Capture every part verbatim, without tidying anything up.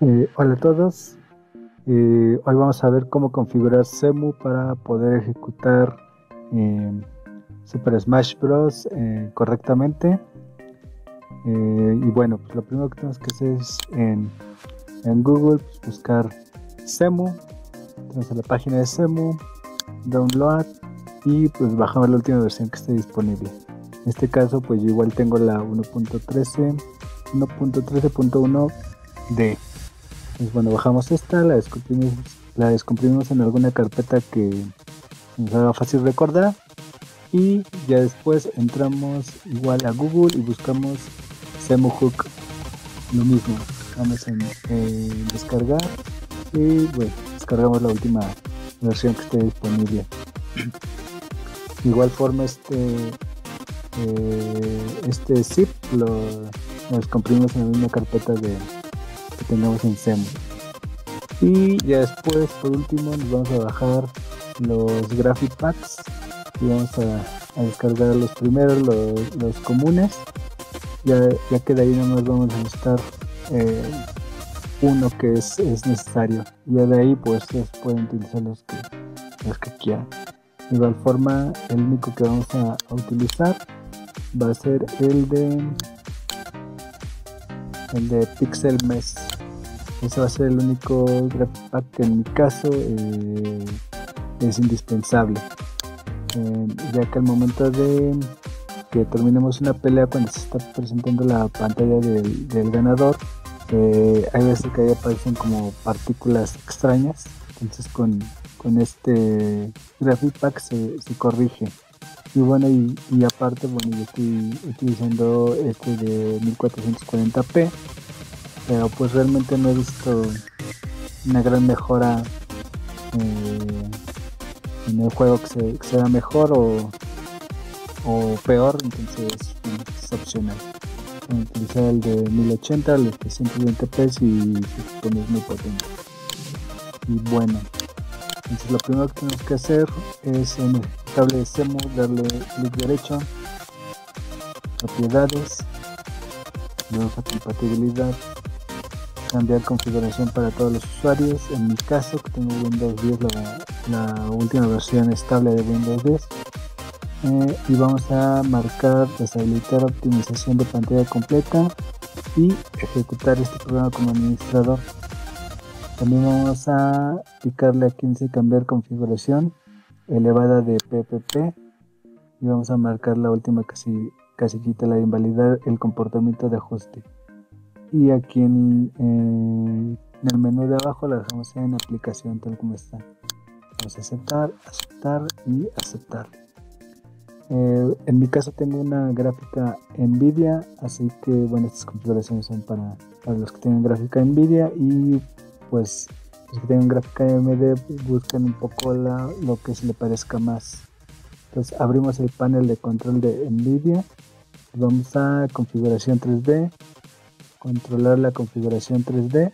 Eh, hola a todos, eh, hoy vamos a ver cómo configurar Cemu para poder ejecutar eh, Super Smash Bros eh, correctamente. Eh, y bueno, pues lo primero que tenemos que hacer es en, en Google pues buscar Cemu. Entonces a la página de Cemu, download y pues bajamos la última versión que esté disponible. En este caso pues yo igual tengo la uno punto trece punto uno punto trece punto uno D. Pues bueno, bajamos esta, la descomprimimos, la descomprimimos en alguna carpeta que nos haga fácil recordar y ya después entramos igual a Google y buscamos CemuHook, lo mismo, vamos en eh, descargar y bueno, descargamos la última versión que esté disponible. De igual forma este eh, este zip lo, lo descomprimimos en la misma carpeta de que tenemos en Cemu. Y ya después por último nos vamos a bajar los Graphic Packs y vamos a, a descargar los primeros, los, los comunes, ya, ya que de ahí nomás vamos a buscar eh, uno que es, es necesario, y ya de ahí pues pueden utilizar los que, los que quieran. De igual forma el único que vamos a, a utilizar va a ser el de el de Pixel Mess. Ese va a ser el único Graphic Pack que en mi caso eh, es indispensable, eh, ya que al momento de que terminemos una pelea, cuando se está presentando la pantalla del, del ganador, eh, hay veces que ahí aparecen como partículas extrañas. Entonces con, con este Graphic Pack se, se corrige. Y bueno, y, y aparte, bueno, yo estoy utilizando este de mil cuatrocientos cuarenta p, pero pues realmente no he visto una gran mejora eh, en el juego que, se, que sea mejor o, o peor, entonces es opcional. Voy a utilizar el de mil ochenta, el de trescientos veinte p, si se supone es muy potente. Y bueno, entonces lo primero que tenemos que hacer es en el cable de Cemu darle clic derecho, propiedades, vamos a compatibilidad, cambiar configuración para todos los usuarios. En mi caso que tengo Windows diez, la, la última versión estable de Windows diez, eh, y vamos a marcar deshabilitar optimización de pantalla completa y ejecutar este programa como administrador. También vamos a picarle aquí en cambiar configuración elevada de P P P y vamos a marcar la última casi, casillita, la de invalidar el comportamiento de ajuste, y aquí en, eh, en el menú de abajo la dejamos en aplicación tal como está. Vamos a aceptar, aceptar y aceptar. Eh, en mi caso tengo una gráfica NVIDIA, así que bueno, estas configuraciones son para, para los que tienen gráfica NVIDIA, y pues los que tengan gráfica A M D buscan un poco la, lo que se le parezca más. Entonces abrimos el panel de control de NVIDIA, vamos a configuración tres D, controlar la configuración tres D,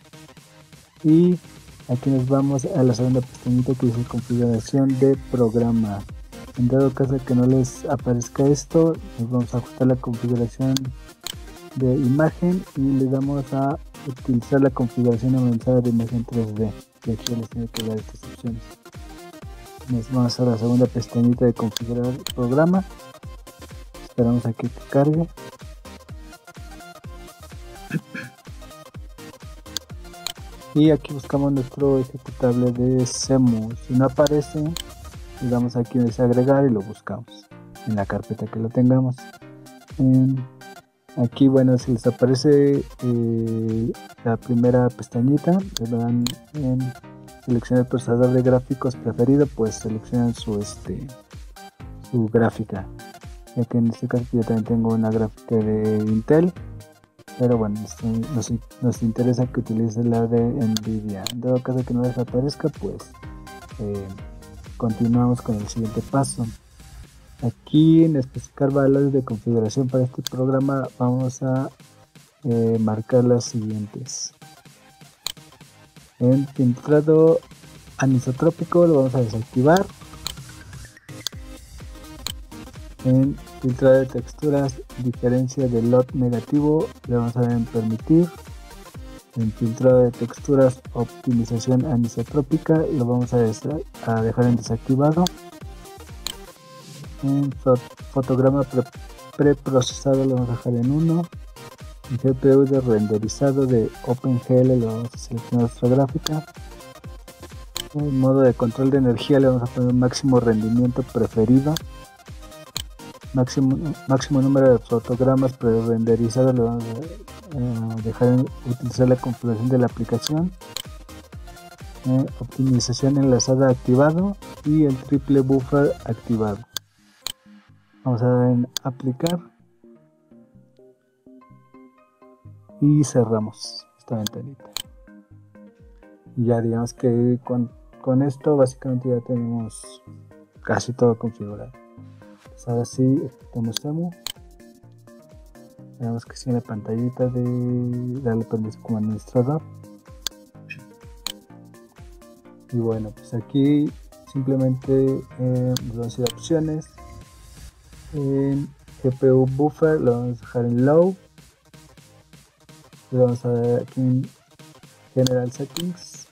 y aquí nos vamos a la segunda pestañita que dice configuración de programa. En dado caso que no les aparezca esto, nos vamos a ajustar la configuración de imagen y le damos a utilizar la configuración avanzada de imagen tres D, y aquí les tiene que dar estas opciones. Nos vamos a la segunda pestañita de configurar el programa, esperamos a que cargue. Y aquí buscamos nuestro ejecutable de Cemu. Si no aparece, le damos aquí en desagregar y lo buscamos en la carpeta que lo tengamos. eh, Aquí, bueno, si les aparece eh, la primera pestañita, le dan en seleccionar el procesador de gráficos preferido, pues seleccionan su este su gráfica. Ya que en este caso yo también tengo una gráfica de Intel, pero bueno, este, nos, nos interesa que utilice la de NVIDIA. En dado caso que no les aparezca, pues eh, continuamos con el siguiente paso. Aquí en especificar valores de configuración para este programa vamos a eh, marcar las siguientes. En filtrado anisotrópico lo vamos a desactivar. En filtrado de texturas, diferencia de lot negativo, le vamos a dar en permitir. en filtrado de texturas, optimización anisotrópica, y lo vamos a, a dejar en desactivado. En fotograma pre preprocesado lo vamos a dejar en uno. En G P U de renderizado de OpenGL lo vamos a seleccionar nuestra gráfica. En modo de control de energía le vamos a poner máximo rendimiento preferido. Máximo, máximo número de fotogramas pre-renderizados le vamos a eh, dejar en, utilizar la configuración de la aplicación. Eh, optimización enlazada activado y el triple buffer activado. Vamos a dar en aplicar y cerramos esta ventanita. Ya digamos que con, con esto básicamente ya tenemos casi todo configurado. Ahora sí, ejecutamos Cemu. Veamos que si en la pantallita de darle permiso como administrador. Y bueno, pues aquí simplemente eh, vamos a ir a opciones. En G P U Buffer lo vamos a dejar en Low. Lo vamos a ver aquí en General Settings.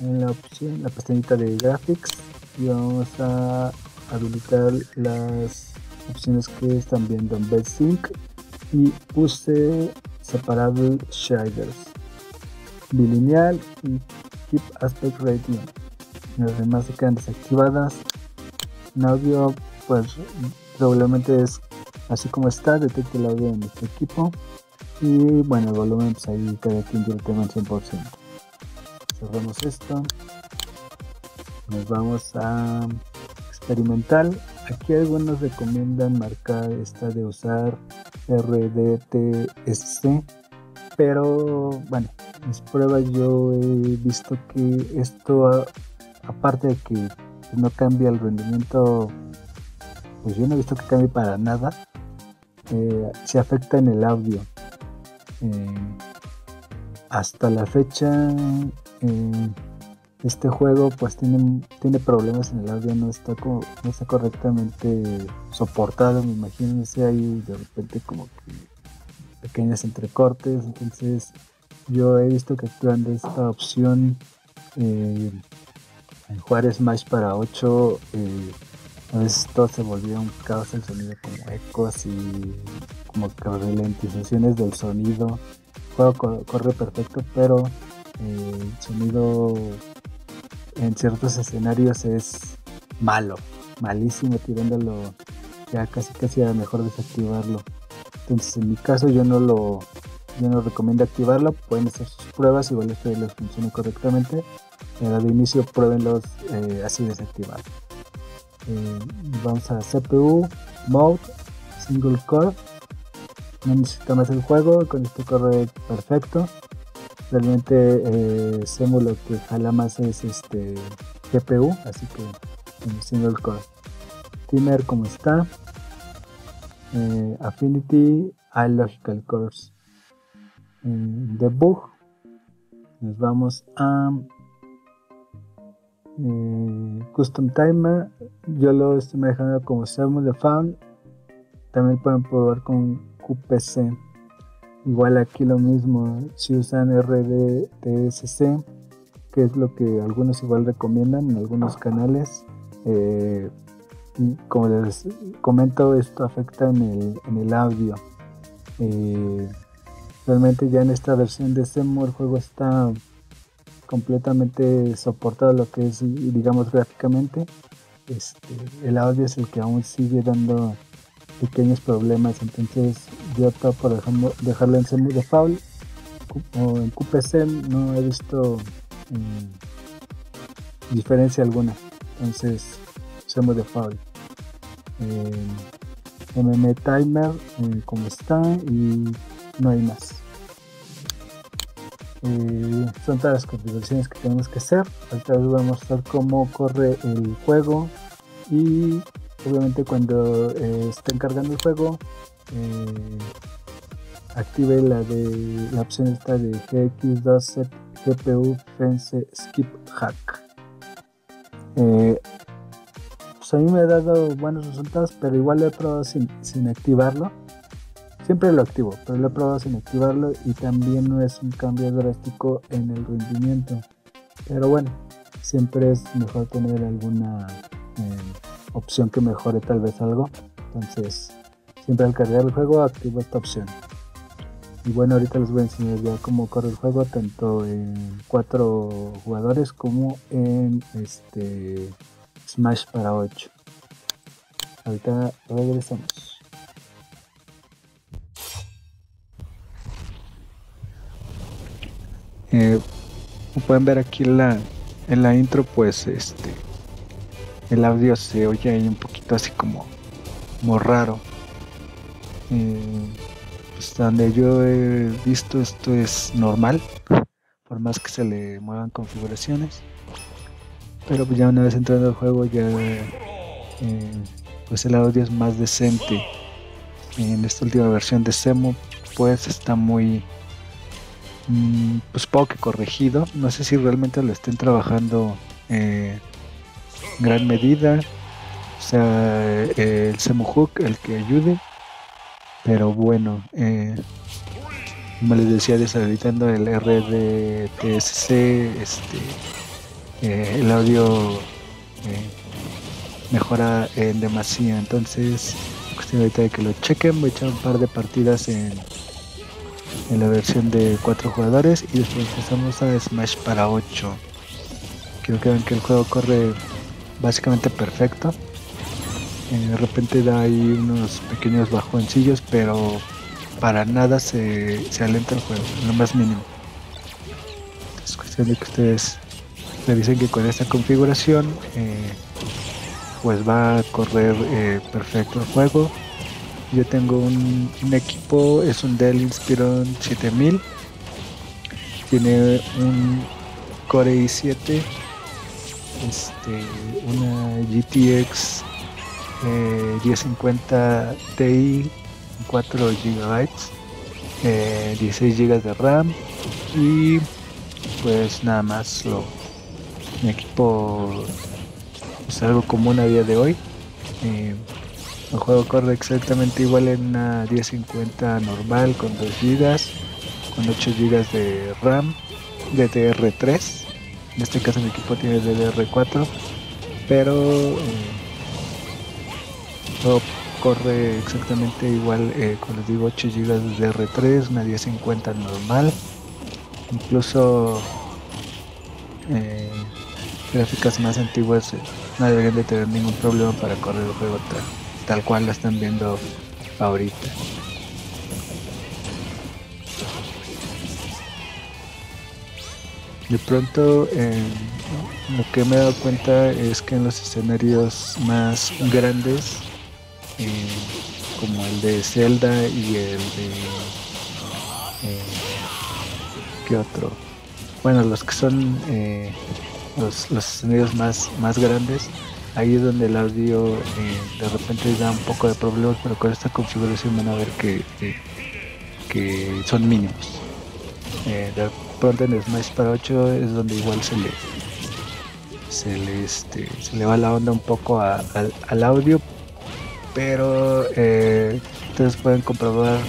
En la opción, la pestañita de Graphics. Y vamos a habilitar las opciones que están viendo en V-Sync y puse Separable Shaders, Bilineal y Keep Aspect Ratio. Las demás se quedan desactivadas. En audio, pues regularmente es así como está, detecta el audio de nuestro equipo. Y bueno, el volumen, pues ahí cada quien directamente en cien por ciento. Cerramos esto. Nos vamos a experimental. Aquí algunos recomiendan marcar esta de usar R D T S C, pero bueno, mis pruebas yo he visto que esto, a, aparte de que no cambia el rendimiento, pues yo no he visto que cambie para nada. Eh, se afecta en el audio. Eh, hasta la fecha eh, este juego pues tiene, tiene problemas en el audio, no está, como, no está correctamente soportado, me imagino, ahí de repente como que pequeños entrecortes. Entonces yo he visto que activan de esta opción eh, en jugar Smash para ocho, eh, a veces todo se volvía un caos, el sonido como ecos y como que ralentizaciones del sonido. El juego co corre perfecto, pero eh, el sonido en ciertos escenarios es malo, malísimo, tirándolo ya casi casi a lo mejor desactivarlo. Entonces en mi caso yo no lo yo no recomiendo activarlo. Pueden hacer sus pruebas, igual esto les funciona correctamente, pero de inicio pruébenlos eh, así desactivado. Eh, vamos a C P U, Mode, Single Core. No necesita más el juego, con esto corre perfecto. Realmente eh, Cemu lo que jala más es este G P U, así que en single core. Timer como está. Eh, Affinity a Logical Cores. Eh, debug. Nos vamos a eh, Custom Timer. Yo lo estoy manejando como Cemu Default. También pueden probar con Q P C. Igual aquí lo mismo, si usan R D T S C, que es lo que algunos igual recomiendan en algunos canales, eh, como les comento, esto afecta en el, en el audio. Eh, realmente ya en esta versión de Cemu el juego está completamente soportado lo que es, digamos, gráficamente. Este, el audio es el que aún sigue dando pequeños problemas, entonces yo opto por dejarlo en Cemu Default o en Q P C. No he visto eh, diferencia alguna, entonces Cemu Default. eh, M M Timer eh, como está y no hay más. Eh, son todas las configuraciones que tenemos que hacer. Ahorita les voy a mostrar cómo corre el juego y obviamente cuando eh, estén cargando el juego, eh, active la de la opción esta de G X dos Z G P U Fence Skip Hack. Eh, pues a mí me ha dado buenos resultados, pero igual lo he probado sin, sin activarlo. Siempre lo activo, pero lo he probado sin activarlo y también no es un cambio drástico en el rendimiento. Pero bueno, siempre es mejor tener alguna eh, opción que mejore tal vez algo. Entonces, siempre al cargar el juego activo esta opción. Y bueno, ahorita les voy a enseñar ya cómo corre el juego, tanto en cuatro jugadores como en este Smash para ocho. Ahorita regresamos. Eh, como pueden ver aquí en la, en la intro, pues este el audio se oye ahí un poquito así como, como raro. Eh, pues donde yo he visto esto es normal, por más que se le muevan configuraciones. Pero pues ya una vez entrando al juego ya eh, pues el audio es más decente. En esta última versión de Cemu pues está muy... pues poco que corregido. No sé si realmente lo estén trabajando eh, en gran medida, o sea, eh, el CemuHook el que ayude, pero bueno, eh, como les decía, deshabilitando el R D T S C, este, eh, el audio eh, mejora en demasía. Entonces, cuestión ahorita de que lo chequen. Voy a echar un par de partidas en en la versión de cuatro jugadores y después pasamos a Smash para ocho. Quiero que vean que el juego corre básicamente perfecto. Eh, de repente da ahí unos pequeños bajoncillos, pero para nada se, se alenta el juego, en lo más mínimo. Es cuestión de que ustedes revisen que con esta configuración eh, pues va a correr eh, perfecto el juego. Yo tengo un, un equipo, es un Dell Inspiron siete mil, tiene un Core i siete, este, una G T X eh, mil cincuenta Ti, cuatro gigabytes, eh, dieciséis gigabytes de RAM y pues nada más. Lo, mi equipo es algo común a día de hoy. Eh, El juego corre exactamente igual en una mil cincuenta normal con dos gigabytes, con ocho gigabytes de RAM, D D R tres, en este caso mi equipo tiene D D R cuatro, pero eh, todo corre exactamente igual, eh, como les digo, ocho gigabytes de D D R tres, una mil cincuenta normal, incluso eh, gráficas más antiguas eh, no deberían de tener ningún problema para correr el juego tan tal cual la están viendo ahorita. De pronto eh, lo que me he dado cuenta es que en los escenarios más grandes eh, como el de Zelda y el de eh, ¿qué otro? Bueno, los que son eh, los, los escenarios más, más grandes, ahí es donde el audio eh, de repente da un poco de problemas, pero con esta configuración van a ver que, eh, que son mínimos. Eh, de pronto en Smash para ocho es donde igual se le se le, este, se le va la onda un poco a, a, al audio, pero eh, ustedes pueden comprobar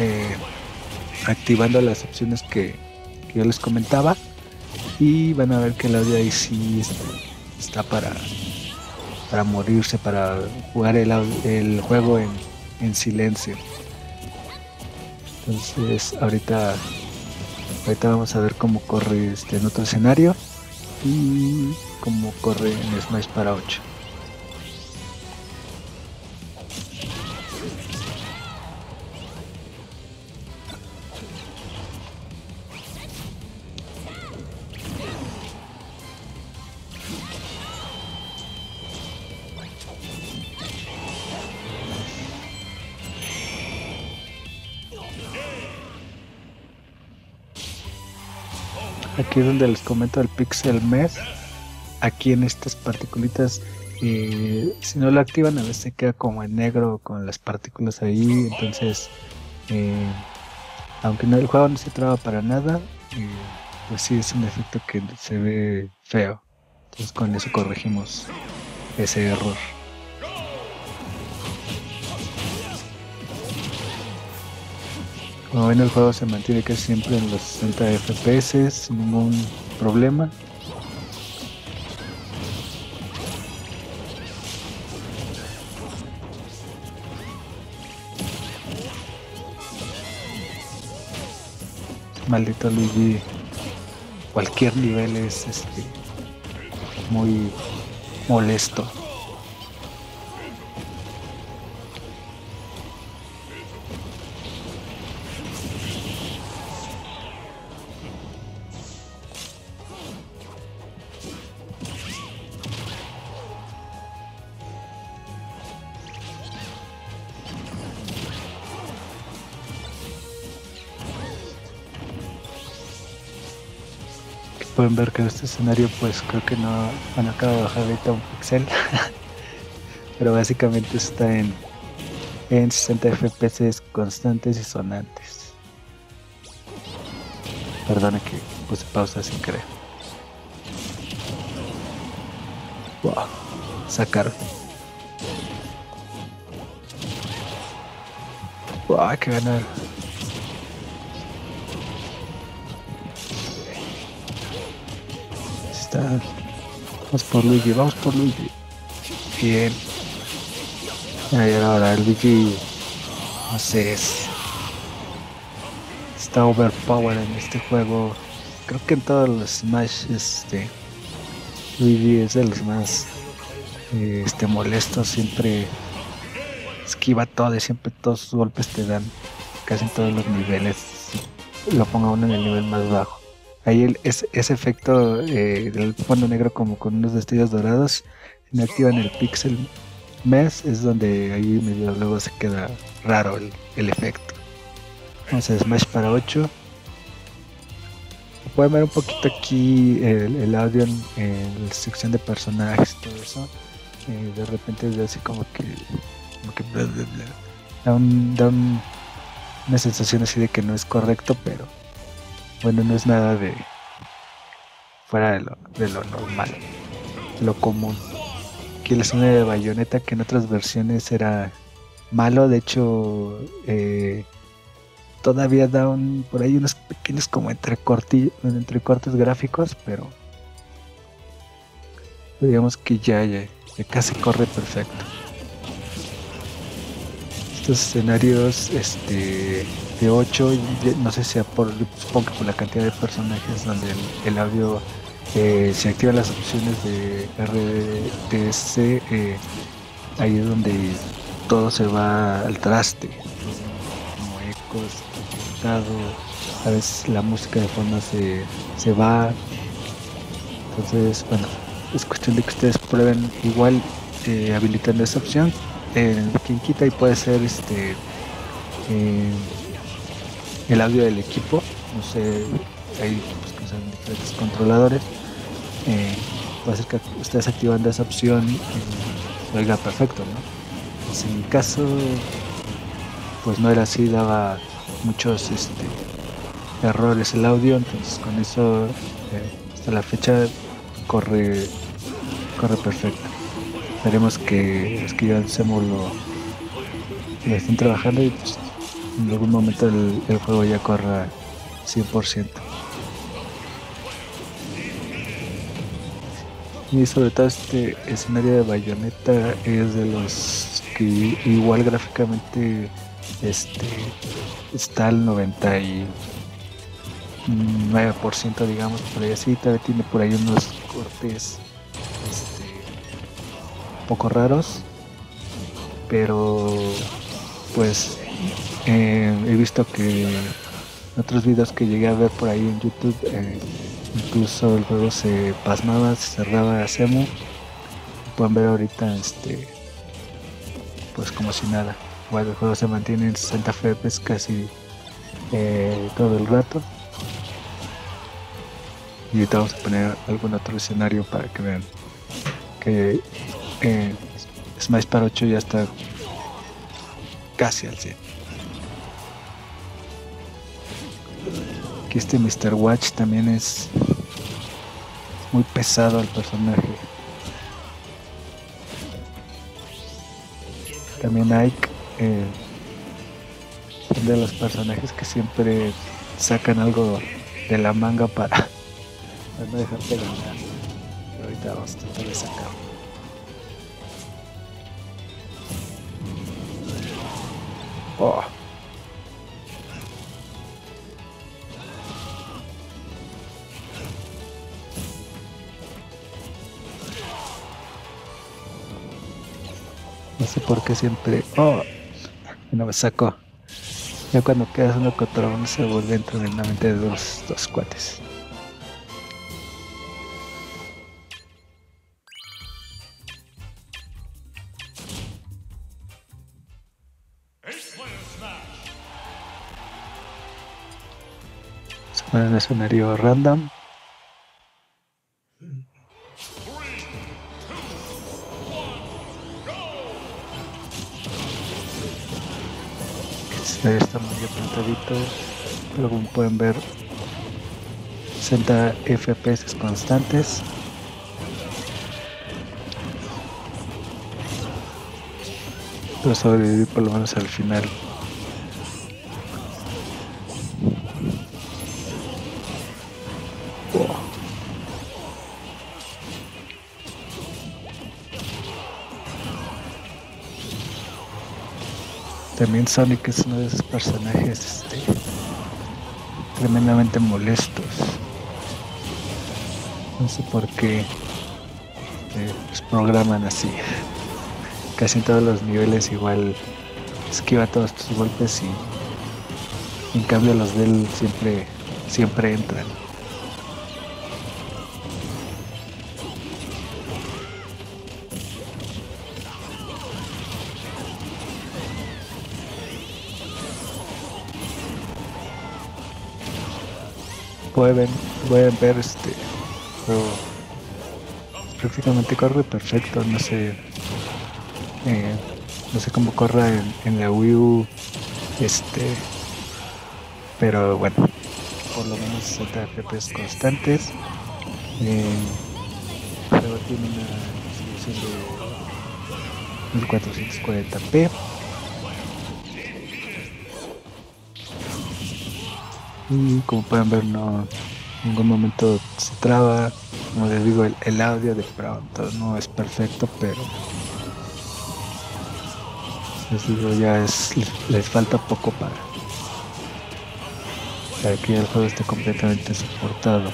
eh, activando las opciones que, que yo les comentaba y van a ver que el audio ahí sí está, está para... para morirse, para jugar el, el juego en, en silencio. Entonces ahorita ahorita vamos a ver cómo corre este en otro escenario y cómo corre en Smash para ocho. Aquí es donde les comento el Pixel Mess. Aquí en estas particulitas, eh, si no lo activan a veces se queda como en negro con las partículas ahí. Entonces, eh, aunque no, el juego no se traba para nada, eh, pues sí es un efecto que se ve feo. Entonces con eso corregimos ese error. Como ven, el juego se mantiene casi siempre en los sesenta F P S sin ningún problema. Maldito Luigi, cualquier nivel es este, muy molesto. Pueden ver que en este escenario pues creo que no, bueno, acaba de bajar ahorita un pixel pero básicamente está en, en sesenta F P S constantes y sonantes. Perdona que puse pausa sin querer. Wow, sacaron. Wow, que ganar. Vamos por Luigi, vamos por Luigi. Bien. Ay, ahora el Luigi, no sé, es, está overpowered en este juego. Creo que en todos los Smash este Luigi es de los más eh, este molestos. Siempre esquiva todo y siempre todos sus golpes te dan casi en todos los niveles. Lo ponga uno en el nivel más bajo. Ahí el, ese, ese efecto eh, del fondo negro como con unos destellos dorados, se me activa en el Pixel Mess, es donde ahí medio luego se queda raro el, el efecto. Vamos a Smash para ocho. Pueden ver un poquito aquí el, el audio en, en la sección de personajes, todo eso. Eh, de repente es así como que, como que bla, bla, bla. Da, un, da un, una sensación así de que no es correcto, pero... bueno, no es nada de fuera de lo, de lo normal, de lo común. Aquí la zona de Bayonetta, que en otras versiones era malo, de hecho eh, todavía da un, por ahí unos pequeños como entrecortes entre gráficos, pero digamos que ya, ya, ya casi corre perfecto. Estos escenarios este de ocho, no sé si por, supongo que por la cantidad de personajes, donde el, el audio eh, se activan las opciones de R D T S C, eh, ahí es donde todo se va al traste, como ecos, pintado, a veces la música de fondo se, se va. Entonces bueno, es cuestión de que ustedes prueben igual eh, habilitando esa opción. Eh, quien quita y puede ser este eh, el audio del equipo, no sé, hay equipos que usan diferentes controladores, eh, puede ser que ustedes activando esa opción eh, oiga perfecto, ¿no? Pues en mi caso pues no era así, daba muchos este, errores el audio, entonces con eso eh, hasta la fecha corre, corre perfecto. Esperemos que los que llevan Semu lo, lo estén trabajando y pues, en algún momento el, el juego ya corra cien por ciento. Y sobre todo este escenario de Bayonetta es de los que igual gráficamente este, está al noventa y nueve por ciento, digamos, por ahí así, todavía tiene por ahí unos cortes poco raros, pero pues eh, he visto que en otros videos que llegué a ver por ahí en YouTube eh, incluso el juego se pasmaba, se cerraba a Semu. Pueden ver ahorita este pues como si nada, bueno, el juego se mantiene en sesenta F P S casi eh, todo el rato. Y ahorita vamos a poner algún otro escenario para que vean que Eh, Smash para ocho ya está casi al cien. Aquí este mister Watch también es muy pesado el personaje. También Ike, eh, de los personajes que siempre sacan algo de la manga para, para no dejarte ganar. Ahorita vamos a tratar de sacarlo. Oh. No sé por qué siempre... ¡Oh! No me sacó. Ya cuando quedas uno contra uno se vuelven tremendamente dos, dos cuates. Se pone un escenario random. Ahí está muy apretadito, pero como pueden ver, sesenta F P S constantes. Pero sobrevivir por lo menos al final. También Sonic es uno de esos personajes este, tremendamente molestos. No sé por qué eh, los programan así. Casi en todos los niveles igual esquiva todos tus golpes y en cambio los de él siempre, siempre entran. Pueden, pueden ver este juego, prácticamente corre perfecto, no sé eh, no sé cómo corra en, en la Wii U, este pero bueno, por lo menos sesenta F P S constantes. Eh, luego tiene una resolución de mil cuatrocientos cuarenta p. Y como pueden ver, no en ningún momento se traba. Como les digo, el, el audio de pronto no es perfecto, pero les digo, ya es, les falta poco para, para que el juego esté completamente soportado.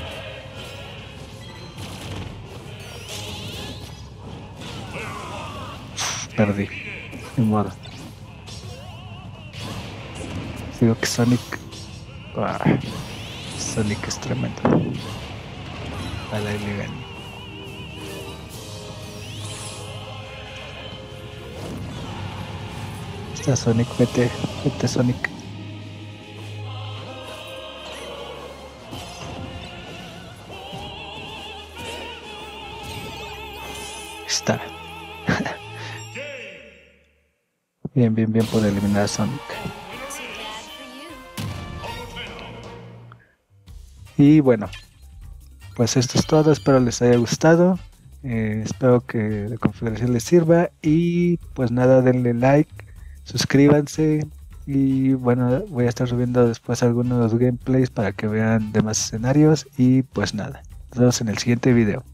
Perdí, ni modo. Les digo que Sonic Ah, Sonic es tremendo. A la elegante. Está Sonic, vete, vete Sonic. Está. Bien, bien, bien por eliminar a Sonic. Y bueno, pues esto es todo, espero les haya gustado, eh, espero que la configuración les sirva y pues nada, denle like, suscríbanse y bueno, voy a estar subiendo después algunos gameplays para que vean demás escenarios y pues nada, nos vemos en el siguiente video.